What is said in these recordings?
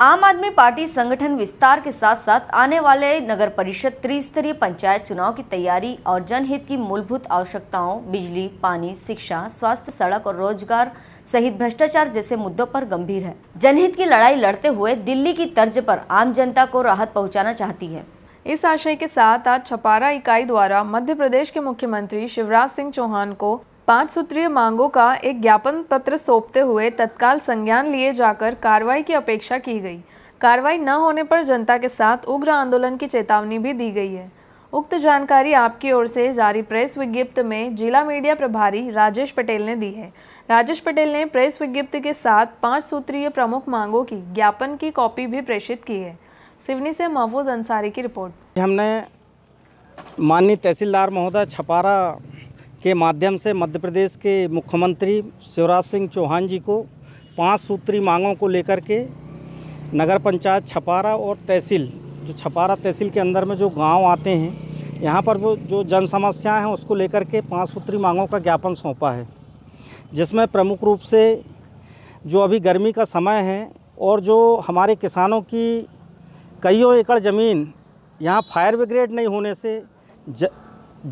आम आदमी पार्टी संगठन विस्तार के साथ साथ आने वाले नगर परिषद त्रिस्तरीय पंचायत चुनाव की तैयारी और जनहित की मूलभूत आवश्यकताओं, बिजली, पानी, शिक्षा, स्वास्थ्य, सड़क और रोजगार सहित भ्रष्टाचार जैसे मुद्दों पर गंभीर है। जनहित की लड़ाई लड़ते हुए दिल्ली की तर्ज पर आम जनता को राहत पहुंचाना चाहती है। इस आशय के साथ आज छपारा इकाई द्वारा मध्य प्रदेश के मुख्यमंत्री शिवराज सिंह चौहान को 5 सूत्रीय मांगों का एक ज्ञापन पत्र सौंपते हुए तत्काल संज्ञान लिए जाकर कार्रवाई की अपेक्षा की गई। कार्रवाई न होने पर जनता के साथ उग्र आंदोलन की चेतावनी भी दी गई है। उक्त जानकारी आपकी ओर से जारी प्रेस विज्ञप्ति में जिला मीडिया प्रभारी राजेश पटेल ने दी है। राजेश पटेल ने प्रेस विज्ञप्ति के साथ 5 सूत्रीय प्रमुख मांगों की ज्ञापन की कॉपी भी प्रेषित की है। सिवनी से महफूज अंसारी की रिपोर्ट। हमने माननीय तहसीलदार महोदय छपारा के माध्यम से मध्य प्रदेश के मुख्यमंत्री शिवराज सिंह चौहान जी को 5 सूत्री मांगों को लेकर के नगर पंचायत छपारा और तहसील जो छपारा तहसील के अंदर में जो गांव आते हैं यहां पर वो जो जन समस्याएँ हैं उसको लेकर के 5 सूत्री मांगों का ज्ञापन सौंपा है, जिसमें प्रमुख रूप से जो अभी गर्मी का समय है और जो हमारे किसानों की कईयों एकड़ ज़मीन यहाँ फायर ब्रिगेड नहीं होने से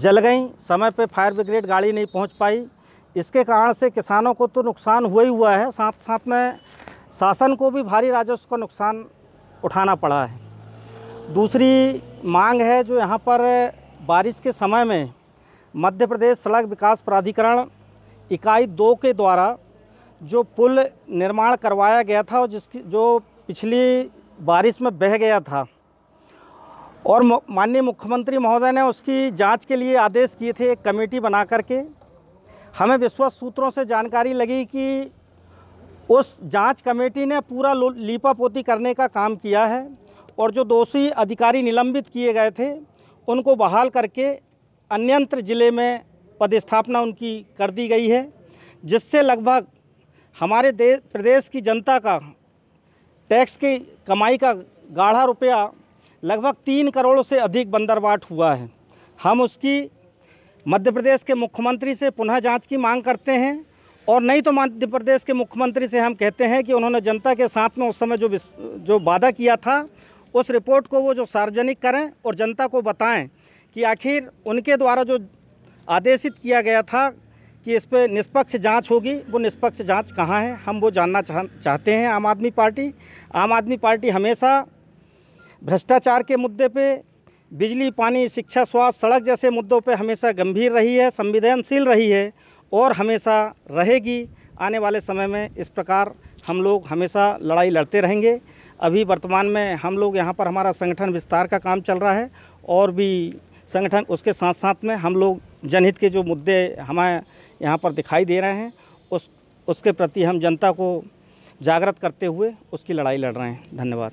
जल गई, समय पे फायर ब्रिगेड गाड़ी नहीं पहुंच पाई। इसके कारण से किसानों को तो नुकसान हुआ ही हुआ है, साथ साथ में शासन को भी भारी राजस्व का नुकसान उठाना पड़ा है। दूसरी मांग है जो यहाँ पर बारिश के समय में मध्य प्रदेश सड़क विकास प्राधिकरण इकाई 2 के द्वारा जो पुल निर्माण करवाया गया था और जिसकी जो पिछली बारिश में बह गया था और माननीय मुख्यमंत्री महोदय ने उसकी जांच के लिए आदेश किए थे एक कमेटी बना करके। हमें विश्वस्त सूत्रों से जानकारी लगी कि उस जांच कमेटी ने पूरा लीपापोती करने का काम किया है और जो दोषी अधिकारी निलंबित किए गए थे उनको बहाल करके अन्यंत्र ज़िले में पदस्थापना उनकी कर दी गई है, जिससे लगभग हमारे प्रदेश की जनता का टैक्स की कमाई का गाढ़ा रुपया लगभग 3 करोड़ से अधिक बंदरबाट हुआ है। हम उसकी मध्य प्रदेश के मुख्यमंत्री से पुनः जांच की मांग करते हैं और नहीं तो मध्य प्रदेश के मुख्यमंत्री से हम कहते हैं कि उन्होंने जनता के साथ में उस समय जो वादा किया था उस रिपोर्ट को वो जो सार्वजनिक करें और जनता को बताएं कि आखिर उनके द्वारा जो आदेशित किया गया था कि इस पर निष्पक्ष जांच होगी, वो निष्पक्ष जाँच कहाँ है, हम वो जानना चाहते हैं। आम आदमी पार्टी हमेशा भ्रष्टाचार के मुद्दे पे, बिजली, पानी, शिक्षा, स्वास्थ्य, सड़क जैसे मुद्दों पे हमेशा गंभीर रही है, संवेदनशील रही है और हमेशा रहेगी। आने वाले समय में इस प्रकार हम लोग हमेशा लड़ाई लड़ते रहेंगे। अभी वर्तमान में हम लोग यहाँ पर हमारा संगठन विस्तार का काम चल रहा है और भी संगठन उसके साथ साथ में हम लोग जनहित के जो मुद्दे हमें यहाँ पर दिखाई दे रहे हैं उसके प्रति हम जनता को जागृत करते हुए उसकी लड़ाई लड़ रहे हैं। धन्यवाद।